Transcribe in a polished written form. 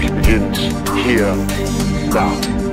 Begins here, now.